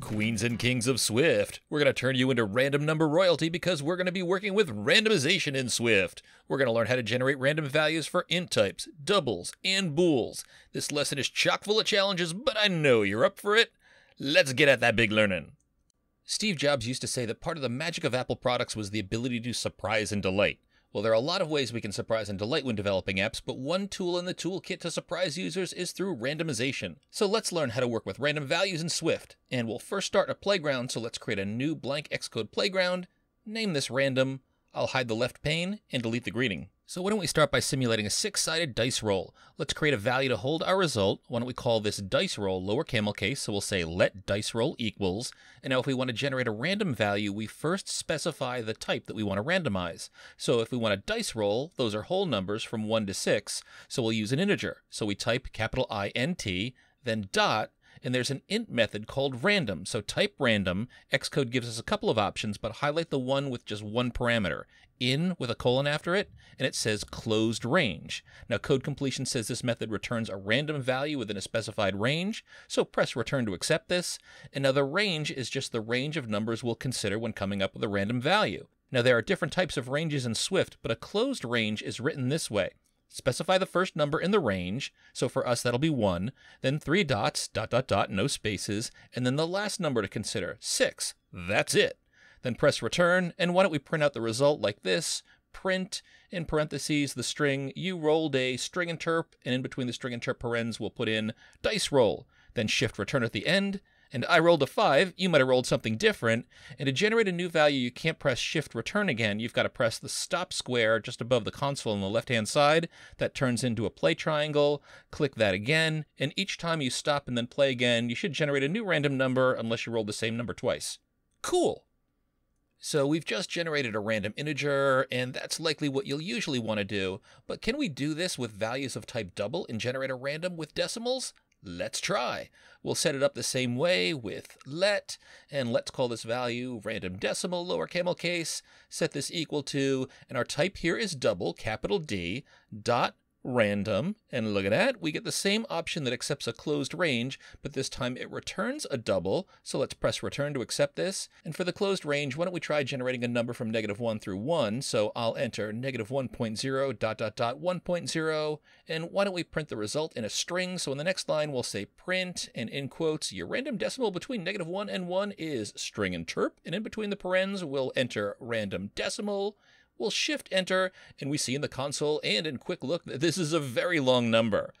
Queens and kings of Swift, we're going to turn you into random number royalty because we're going to be working with randomization in Swift. We're going to learn how to generate random values for int types, doubles, and bools. This lesson is chock full of challenges, but I know you're up for it. Let's get at that big learning. Steve Jobs used to say that part of the magic of Apple products was the ability to surprise and delight. Well, there are a lot of ways we can surprise and delight when developing apps, but one tool in the toolkit to surprise users is through randomization. So let's learn how to work with random values in Swift. And we'll first start a playground, so let's create a new blank Xcode playground. Name this random. I'll hide the left pane and delete the greeting. So why don't we start by simulating a six-sided dice roll. Let's create a value to hold our result. Why don't we call this dice roll lower camel case, so we'll say let dice roll equals. And now if we want to generate a random value, we first specify the type that we want to randomize. So if we want a dice roll, those are whole numbers from 1 to 6, so we'll use an integer. So we type capital INT, then dot, and there's an int method called random. So type random. Xcode gives us a couple of options, but highlight the one with just one parameter, in with a colon after it, and it says closed range. Now code completion says this method returns a random value within a specified range, so press return to accept this. And now the range is just the range of numbers we'll consider when coming up with a random value. Now there are different types of ranges in Swift, but a closed range is written this way. Specify the first number in the range, so for us that'll be 1, then 3 dots, dot dot dot, no spaces, and then the last number to consider, 6. That's it. Then press return, and why don't we print out the result like this, print, in parentheses, the string, you rolled a string and terp, and in between the string and terp parens we'll put in dice roll, then shift return at the end, and I rolled a 5, you might have rolled something different, and to generate a new value you can't press shift return again, you've got to press the stop square just above the console on the left hand side, that turns into a play triangle, click that again, and each time you stop and then play again, you should generate a new random number unless you rolled the same number twice. Cool! So we've just generated a random integer, and that's likely what you'll usually want to do, but can we do this with values of type double and generate a random with decimals? Let's try. We'll set it up the same way with let, and let's call this value random decimal lower camel case, set this equal to, and our type here is double, capital D, dot random, and look at that, we get the same option that accepts a closed range, but this time it returns a double, so let's press return to accept this, and for the closed range, why don't we try generating a number from -1 through 1, so I'll enter -1.0 dot dot dot 1.0, and why don't we print the result in a string, so in the next line we'll say print, and in quotes, your random decimal between -1 and 1 is string and terp, and in between the parens we'll enter random decimal. We'll shift enter, and we see in the console and in quick look that this is a very long number.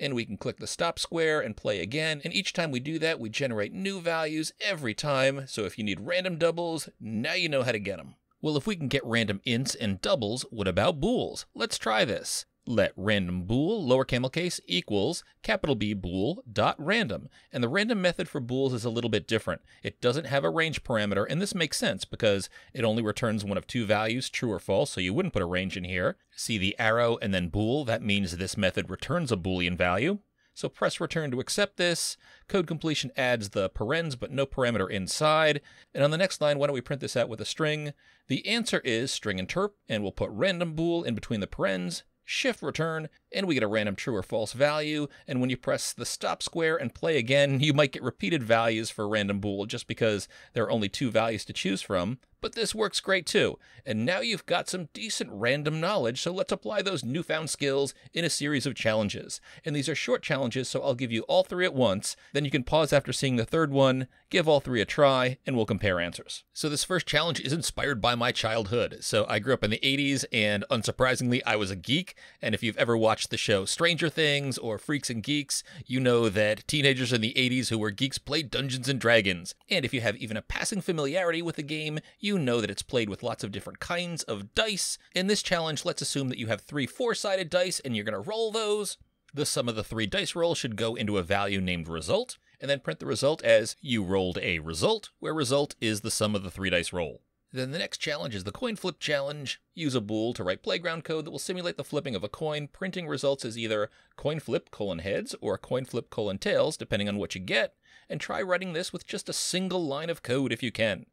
And we can click the stop square and play again, and each time we do that, we generate new values every time, so if you need random doubles, now you know how to get them. Well, if we can get random ints and doubles, what about bools? Let's try this. Let random bool, lower camel case, equals capital B bool dot random. And the random method for bools is a little bit different. It doesn't have a range parameter, and this makes sense because it only returns one of two values, true or false, so you wouldn't put a range in here. See the arrow and then bool, that means this method returns a Boolean value. So press return to accept this. Code completion adds the parens, but no parameter inside. And on the next line, why don't we print this out with a string? The answer is string and terp, and we'll put random bool in between the parens. Shift return, and we get a random true or false value, and when you press the stop square and play again, you might get repeated values for random bool just because there are only two values to choose from, but this works great too. And now you've got some decent random knowledge, so let's apply those newfound skills in a series of challenges. And these are short challenges, so I'll give you all three at once, then you can pause after seeing the third one, give all three a try, and we'll compare answers. So this first challenge is inspired by my childhood. So I grew up in the 80s, and unsurprisingly, I was a geek, and if you've ever watched the show Stranger Things or Freaks and Geeks, you know that teenagers in the 80s who were geeks played Dungeons and Dragons. And if you have even a passing familiarity with the game, you know that it's played with lots of different kinds of dice. In this challenge, let's assume that you have three four-sided dice and you're going to roll those. The sum of the three dice rolls should go into a value named result, and then print the result as you rolled a result, where result is the sum of the three dice roll. Then the next challenge is the coin flip challenge. Use a bool to write playground code that will simulate the flipping of a coin, printing results as either coin flip colon heads or coin flip colon tails, depending on what you get, and try writing this with just a single line of code if you can.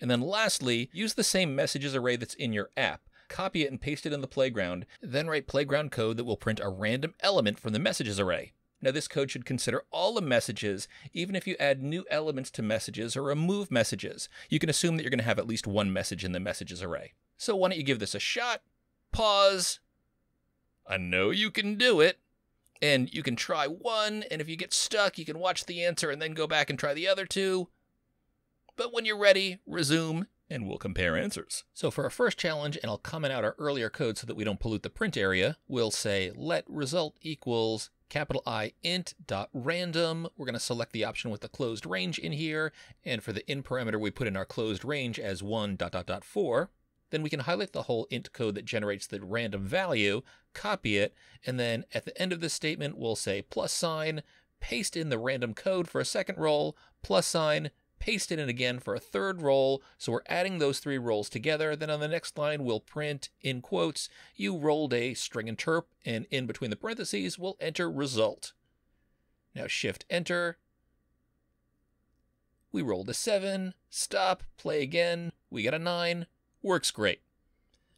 And then lastly, use the same messages array that's in your app. Copy it and paste it in the playground, then write playground code that will print a random element from the messages array. Now this code should consider all the messages, even if you add new elements to messages or remove messages. You can assume that you're going to have at least one message in the messages array. So why don't you give this a shot? Pause. I know you can do it. And you can try one, and if you get stuck, you can watch the answer and then go back and try the other two. But when you're ready, resume, and we'll compare answers. So for our first challenge, and I'll comment out our earlier code so that we don't pollute the print area, we'll say let result equals capital I int dot random. We're going to select the option with the closed range in here, and for the in parameter, we put in our closed range as 1 ... 4. Then we can highlight the whole int code that generates the random value, copy it, and then at the end of this statement, we'll say +, paste in the random code for a second roll, +, paste it in again for a third roll. So we're adding those three rolls together. Then on the next line, we'll print in quotes, you rolled a string interp, and in between the parentheses, we'll enter result. Now shift enter. We rolled a 7, stop, play again. We got a 9. Works great.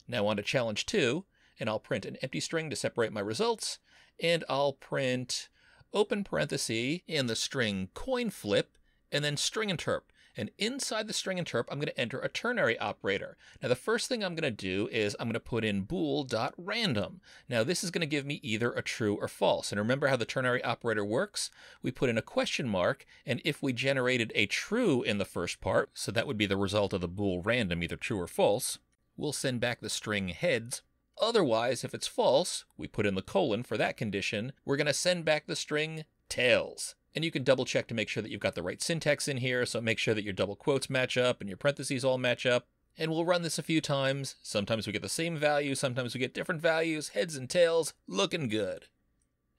Now on to challenge 2, and I'll print an empty string to separate my results, and I'll print open parenthesis in the string coin flip, and then string interp. And inside the string interp, I'm going to enter a ternary operator. Now the first thing I'm going to do is I'm going to put in bool.random. Now this is going to give me either a true or false. And remember how the ternary operator works? We put in a question mark, and if we generated a true in the first part, so that would be the result of the bool random, either true or false, we'll send back the string heads. Otherwise, if it's false, we put in the colon for that condition, we're going to send back the string tails. And you can double check to make sure that you've got the right syntax in here. So make sure that your double quotes match up and your parentheses all match up. And we'll run this a few times. Sometimes we get the same value. Sometimes we get different values, heads and tails, looking good.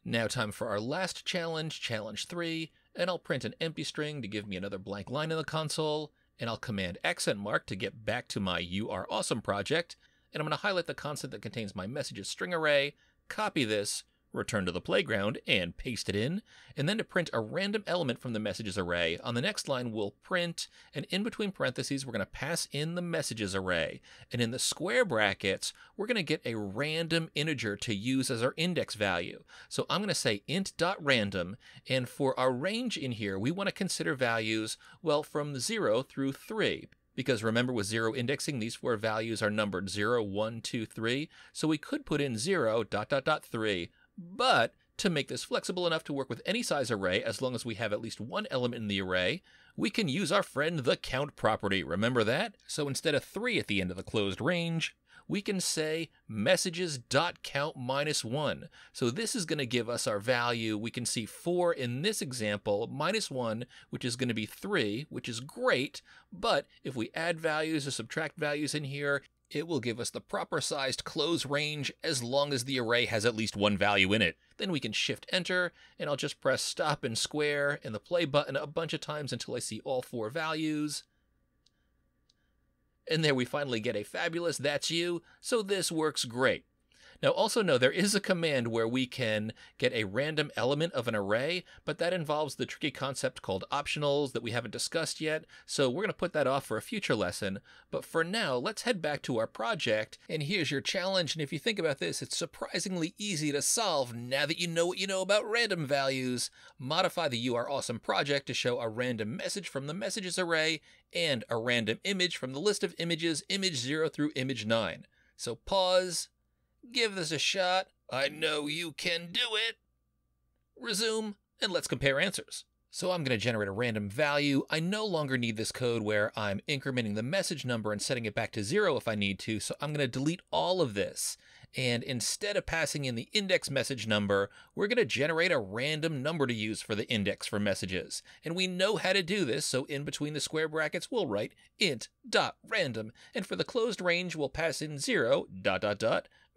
Now time for our last challenge, challenge 3. And I'll print an empty string to give me another blank line in the console. And I'll command %mark to get back to my You Are Awesome project. And I'm going to highlight the constant that contains my messages string array, copy this, return to the playground, and paste it in. And then to print a random element from the messages array, on the next line we'll print, and in between parentheses we're going to pass in the messages array. And in the square brackets, we're going to get a random integer to use as our index value. So I'm going to say int.random, and for our range in here, we want to consider values, well, from 0 through 3. Because remember, with 0 indexing, these four values are numbered 0, 1, 2, 3. So we could put in 0, ..3. But to make this flexible enough to work with any size array, as long as we have at least one element in the array, we can use our friend the count property. Remember that? So instead of 3 at the end of the closed range, we can say messages.count -1. So this is going to give us our value. We can see 4 in this example, -1, which is going to be 3, which is great. But if we add values or subtract values in here, it will give us the proper sized close range as long as the array has at least one value in it. Then we can shift enter, and I'll just press stop and square and the play button a bunch of times until I see all 4 values. And there we finally get a fabulous That's You. So this works great. Now also know there is a command where we can get a random element of an array, but that involves the tricky concept called optionals that we haven't discussed yet, so we're going to put that off for a future lesson. But for now, let's head back to our project, and here's your challenge, and if you think about this, it's surprisingly easy to solve now that you know what you know about random values. Modify the You Are Awesome project to show a random message from the messages array and a random image from the list of images, image 0 through image 9. So pause. Give this a shot. I know you can do it. Resume, and let's compare answers. So I'm going to generate a random value. I no longer need this code where I'm incrementing the message number and setting it back to 0 if I need to, so I'm going to delete all of this. And instead of passing in the index message number, we're going to generate a random number to use for the index for messages. And we know how to do this, so in between the square brackets, we'll write int.random. And for the closed range, we'll pass in 0, ...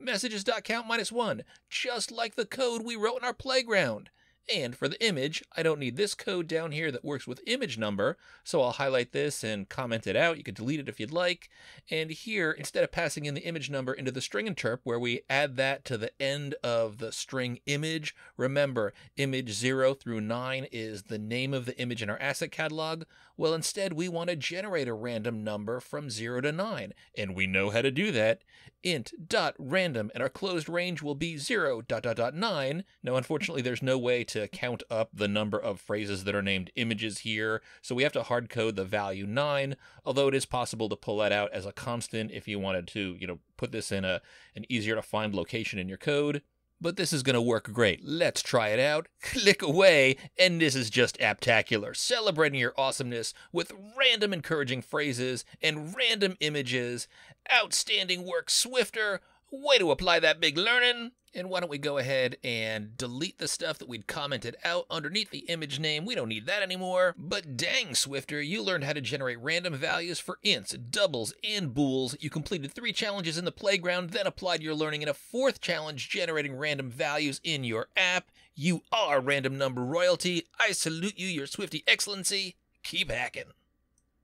messages.count -1, just like the code we wrote in our playground. And for the image, I don't need this code down here that works with image number, so I'll highlight this and comment it out. You can delete it if you'd like. And here, instead of passing in the image number into the string interp, where we add that to the end of the string image, remember, image 0 through 9 is the name of the image in our asset catalog. Well, instead, we want to generate a random number from 0 to 9, and we know how to do that. Int.random, and our closed range will be 0, ... 9. Now, unfortunately, there's no way to count up the number of phrases that are named images here. So we have to hard code the value 9, although it is possible to pull that out as a constant if you wanted to, you know, put this in an easier to find location in your code. But this is going to work great. Let's try it out. Click away. And this is just aptacular. Celebrating your awesomeness with random encouraging phrases and random images. Outstanding work, Swifter. Way to apply that big learning. And why don't we go ahead and delete the stuff that we'd commented out underneath the image name. We don't need that anymore. But dang, Swifter, you learned how to generate random values for ints, doubles, and bools. You completed 3 challenges in the playground, then applied your learning in a 4th challenge, generating random values in your app. You are random number royalty. I salute you, your Swifty Excellency. Keep hacking.